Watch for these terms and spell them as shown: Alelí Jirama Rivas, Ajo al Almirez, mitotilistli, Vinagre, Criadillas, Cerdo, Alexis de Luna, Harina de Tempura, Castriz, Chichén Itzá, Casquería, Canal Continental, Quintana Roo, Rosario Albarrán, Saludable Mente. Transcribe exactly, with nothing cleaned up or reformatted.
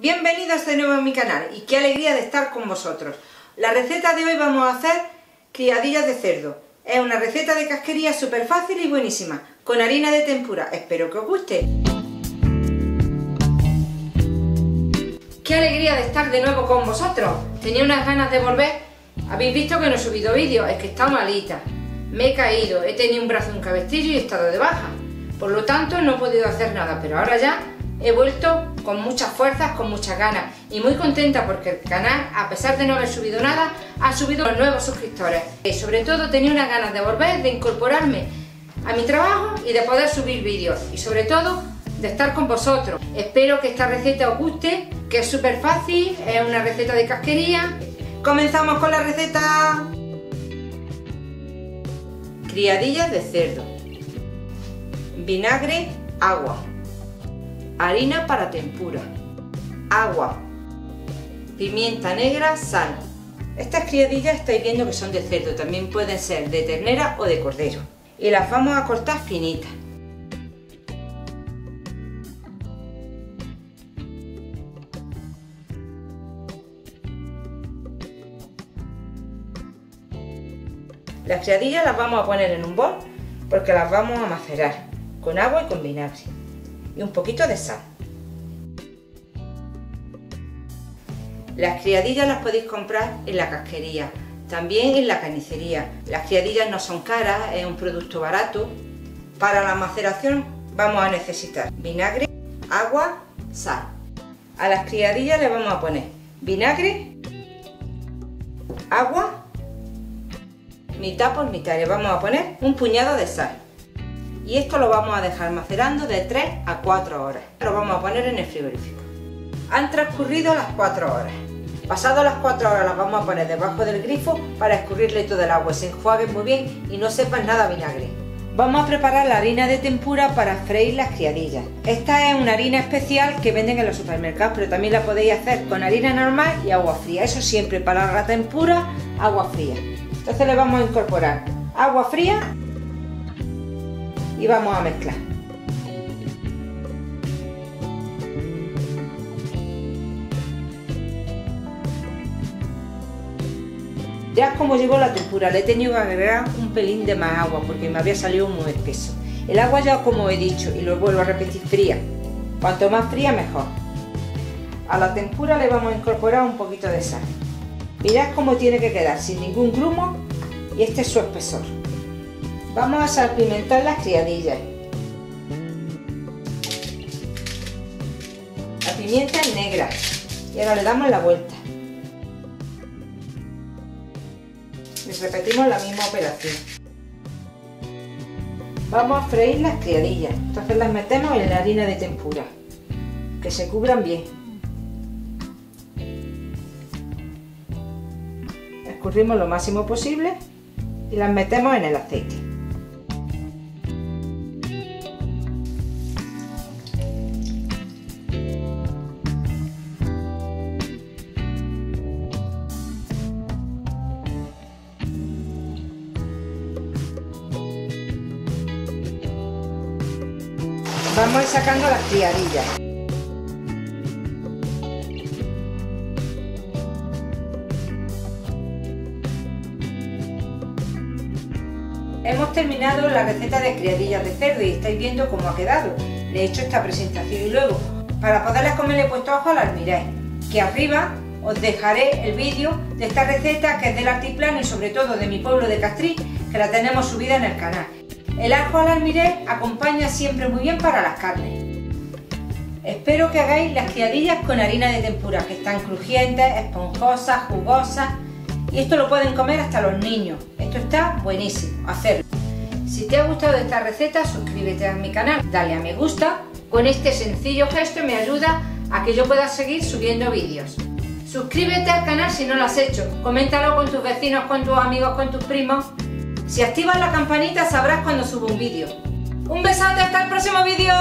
Bienvenidos de nuevo a mi canal y qué alegría de estar con vosotros. La receta de hoy vamos a hacer criadillas de cerdo. Es una receta de casquería súper fácil y buenísima, con harina de tempura. Espero que os guste. Qué alegría de estar de nuevo con vosotros. Tenía unas ganas de volver. Habéis visto que no he subido vídeo, es que he estado malita. Me he caído, he tenido un brazo en un cabestillo y he estado de baja. Por lo tanto no he podido hacer nada, pero ahora ya he vuelto con muchas fuerzas, con muchas ganas y muy contenta porque el canal, a pesar de no haber subido nada, ha subido los nuevos suscriptores. Y sobre todo tenía unas ganas de volver, de incorporarme a mi trabajo y de poder subir vídeos y sobre todo de estar con vosotros. Espero que esta receta os guste, que es súper fácil, es una receta de casquería. ¡Comenzamos con la receta! Criadillas de cerdo. Vinagre, agua. Harina para tempura, agua, pimienta negra, sal. Estas criadillas estáis viendo que son de cerdo, también pueden ser de ternera o de cordero. Y las vamos a cortar finitas. Las criadillas las vamos a poner en un bol porque las vamos a macerar con agua y con vinagre y un poquito de sal. Las criadillas las podéis comprar en la casquería, también en la carnicería. Las criadillas no son caras, es un producto barato. Para la maceración vamos a necesitar vinagre, agua, sal. A las criadillas le vamos a poner vinagre, agua, mitad por mitad, le vamos a poner un puñado de sal. Y esto lo vamos a dejar macerando de tres a cuatro horas. Lo vamos a poner en el frigorífico. Han transcurrido las cuatro horas. Pasado las cuatro horas las vamos a poner debajo del grifo para escurrirle todo el agua, se enjuague muy bien y no sepa nada a vinagre. Vamos a preparar la harina de tempura para freír las criadillas. Esta es una harina especial que venden en los supermercados, pero también la podéis hacer con harina normal y agua fría. Eso siempre para la tempura, agua fría. Entonces le vamos a incorporar agua fría y vamos a mezclar. Ya como llegó la tempura le he tenido que agregar un pelín de más agua porque me había salido muy espeso. El agua ya como he dicho y lo vuelvo a repetir, fría. Cuanto más fría mejor. A la tempura le vamos a incorporar un poquito de sal. Mirad cómo tiene que quedar, sin ningún grumo, y este es su espesor. Vamos a salpimentar las criadillas. La pimienta es negra y ahora le damos la vuelta. Les repetimos la misma operación. Vamos a freír las criadillas, entonces las metemos en la harina de tempura, que se cubran bien. Escurrimos lo máximo posible y las metemos en el aceite. Vamos a ir sacando las criadillas. Hemos terminado la receta de criadillas de cerdo y estáis viendo cómo ha quedado. Le he hecho esta presentación y luego, para poderlas comer, le he puesto ajo al almirez, que arriba os dejaré el vídeo de esta receta que es del altiplano y sobre todo de mi pueblo de Castriz, que la tenemos subida en el canal. El ajo al almirez acompaña siempre muy bien para las carnes. Espero que hagáis las criadillas con harina de tempura, que están crujientes, esponjosas, jugosas, y esto lo pueden comer hasta los niños. Esto está buenísimo, hacerlo. Si te ha gustado esta receta, suscríbete a mi canal, dale a me gusta. Con este sencillo gesto me ayuda a que yo pueda seguir subiendo vídeos. Suscríbete al canal si no lo has hecho, coméntalo con tus vecinos, con tus amigos, con tus primos. Si activas la campanita sabrás cuando subo un vídeo. ¡Un besote! ¡Hasta el próximo vídeo!